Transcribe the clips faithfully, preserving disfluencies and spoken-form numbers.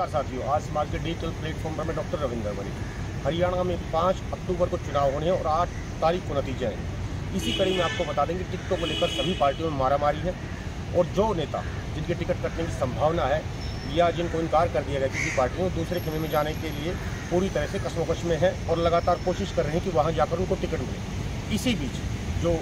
नमस्कार साथियों, आज समाज के डिजिटल प्लेटफॉर्म पर मैं डॉक्टर रविंद्र बबली। हरियाणा में पाँच अक्टूबर को चुनाव होने हैं और आठ तारीख को नतीजे हैं। इसी कड़ी में आपको बता दें कि टिकटों को लेकर सभी पार्टियों में मारामारी है और जो नेता जिनके टिकट कटने की संभावना है या जिनको इनकार कर दिया गया किसी पार्टी में, दूसरे खेमे में जाने के लिए पूरी तरह से कशमकश में है और लगातार कोशिश कर रहे हैं कि वहाँ जाकर उनको टिकट मिले। इसी बीच जो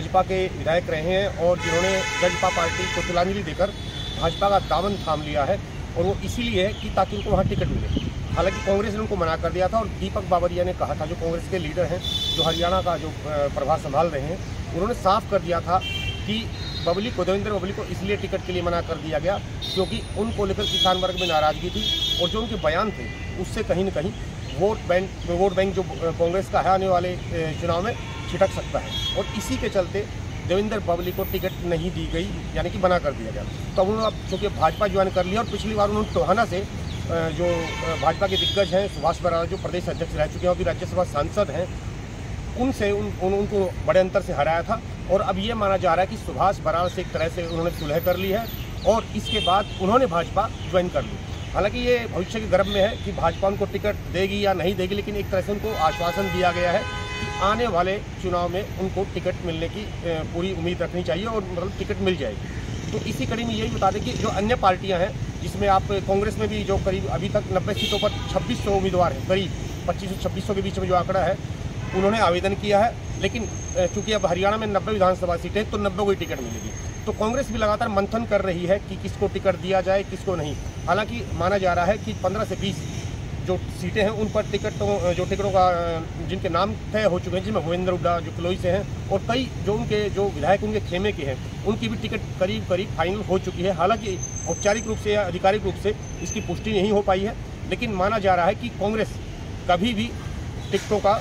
जजपा के विधायक रहे हैं और जिन्होंने जजपा पार्टी को तिलांजलि देकर भाजपा का दामन थाम लिया है, और वो इसीलिए है कि ताकि उनको वहाँ टिकट मिले। हालांकि कांग्रेस ने उनको मना कर दिया था और दीपक बावरिया ने कहा था, जो कांग्रेस के लीडर हैं, जो हरियाणा का जो प्रभार संभाल रहे हैं, उन्होंने साफ कर दिया था कि बबली को, देवेंद्र बबली को इसलिए टिकट के लिए मना कर दिया गया क्योंकि उनको लेकर किसान वर्ग में नाराज़गी थी और जो उनके बयान थे उससे कहीं ना कहीं वोट बैंक वोट बैंक जो कांग्रेस का है आने वाले चुनाव में छिटक सकता है, और इसी के चलते देवेंद्र बबली को टिकट नहीं दी गई, यानी कि मना कर दिया गया। तो उन्होंने अब चूँकि भाजपा ज्वाइन कर लिया और पिछली बार उन्होंने टोहाना से जो भाजपा के दिग्गज हैं सुभाष बराला, जो प्रदेश अध्यक्ष रह चुके हैं और भी राज्यसभा सांसद हैं, उनसे उन, उन उनको बड़े अंतर से हराया था। और अब ये माना जा रहा है कि सुभाष बराला से एक तरह से उन्होंने सुलह कर ली है और इसके बाद उन्होंने भाजपा ज्वाइन कर ली। हालांकि ये भविष्य के गर्भ में है कि भाजपा उनको टिकट देगी या नहीं देगी, लेकिन एक तरह से उनको आश्वासन दिया गया है कि आने वाले चुनाव में उनको टिकट मिलने की पूरी उम्मीद रखनी चाहिए और मतलब टिकट मिल जाएगी। तो इसी कड़ी में यही बता दें कि जो अन्य पार्टियां हैं, जिसमें आप कांग्रेस में भी जो करीब अभी तक नब्बे सीटों पर छब्बीस सौ उम्मीदवार हैं, करीब पच्चीस सौ छब्बीस सौ के बीच में जो आंकड़ा है, उन्होंने आवेदन किया है, लेकिन चूंकि अब हरियाणा में नब्बे विधानसभा सीटें हैं तो नब्बे को ही टिकट मिलेगी। तो कांग्रेस भी लगातार मंथन कर रही है कि किसको टिकट दिया जाए किसको नहीं। हालांकि माना जा रहा है कि पंद्रह से बीस जो सीटें हैं उन पर टिकटों जो टिकटों का जिनके नाम तय हो चुके हैं, जिनमें भूपेंद्र हुड्डा जो किलोई से हैं और कई जो उनके जो विधायक उनके खेमे के हैं, उनकी भी टिकट करीब करीब फाइनल हो चुकी है। हालांकि औपचारिक रूप से या आधिकारिक रूप से इसकी पुष्टि नहीं हो पाई है, लेकिन माना जा रहा है कि कांग्रेस कभी भी टिकटों का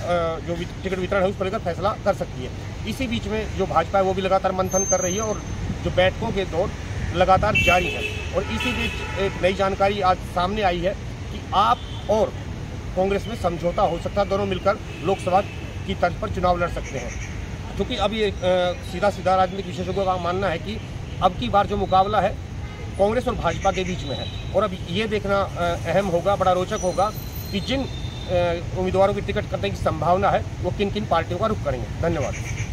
जो टिकट वितरण है उस पर लेकर फैसला कर सकती है। इसी बीच में जो भाजपा है वो भी लगातार मंथन कर रही है और जो बैठकों के दौर लगातार जारी है। और इसी बीच एक नई जानकारी आज सामने आई है कि आप और कांग्रेस में समझौता हो सकता है, दोनों मिलकर लोकसभा की तर्ज पर चुनाव लड़ सकते हैं, क्योंकि अब ये सीधा सीधा राजनीतिक विशेषज्ञों का मानना है कि अब की बार जो मुकाबला है कांग्रेस और भाजपा के बीच में है। और अब ये देखना अहम होगा, बड़ा रोचक होगा कि जिन उम्मीदवारों की टिकट कटने की संभावना है वो किन किन पार्टियों का रुख करेंगे। धन्यवाद।